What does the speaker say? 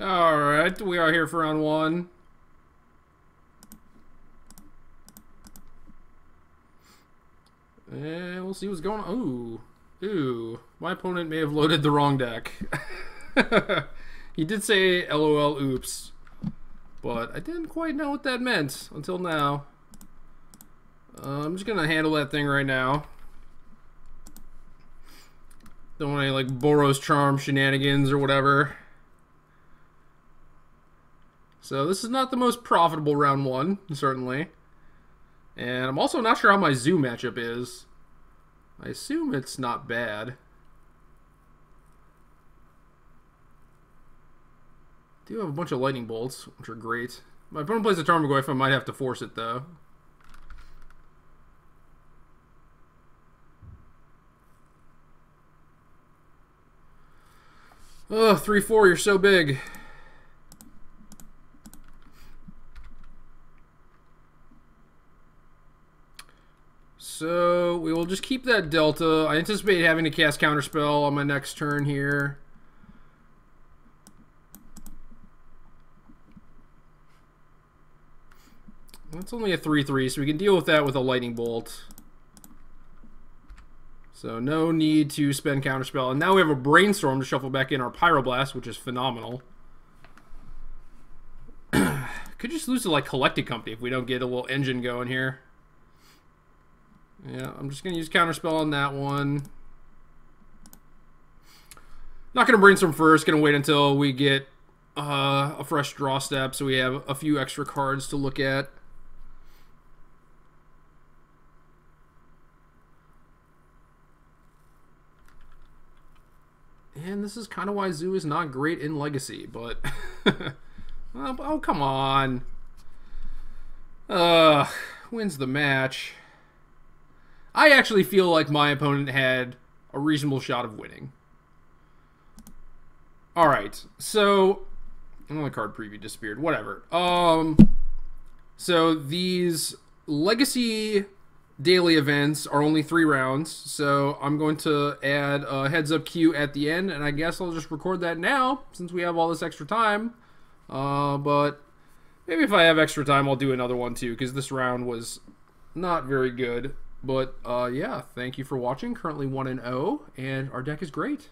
Alright, we are here for round one. And we'll see what's going on. Ooh. Ooh. My opponent may have loaded the wrong deck. He did say LOL oops. But I didn't quite know what that meant until now. I'm just gonna handle that thing right now. Don't want any like Boros Charm shenanigans or whatever. So this is not the most profitable round one, certainly. And I'm also not sure how my Zoo matchup is. I assume it's not bad. I do have a bunch of Lightning Bolts, which are great. My opponent plays a Tarmogoyf, I might have to force it though. Oh, 3-4, you're so big. So we will just keep that Delta. I anticipate having to cast Counterspell on my next turn here. That's only a 3-3, so we can deal with that with a Lightning Bolt. So no need to spend Counterspell. And now we have a Brainstorm to shuffle back in our Pyroblast, which is phenomenal. Could just lose to like Collected Company if we don't get a little engine going here. Yeah, I'm just going to use Counterspell on that one. Not going to Brainstorm first. Going to wait until we get a fresh draw step so we have a few extra cards to look at. And this is kind of why Zoo is not great in Legacy, but... oh, come on. Wins the match. I actually feel like my opponent had a reasonable shot of winning. Alright, so... the card preview disappeared. Whatever. So these Legacy... daily events are only 3 rounds, so I'm going to add a heads up cue at the end, and I guess I'll just record that now since we have all this extra time. But maybe if I have extra time I'll do another one too, because this round was not very good. But yeah, thank you for watching. Currently 1-0 and our deck is great.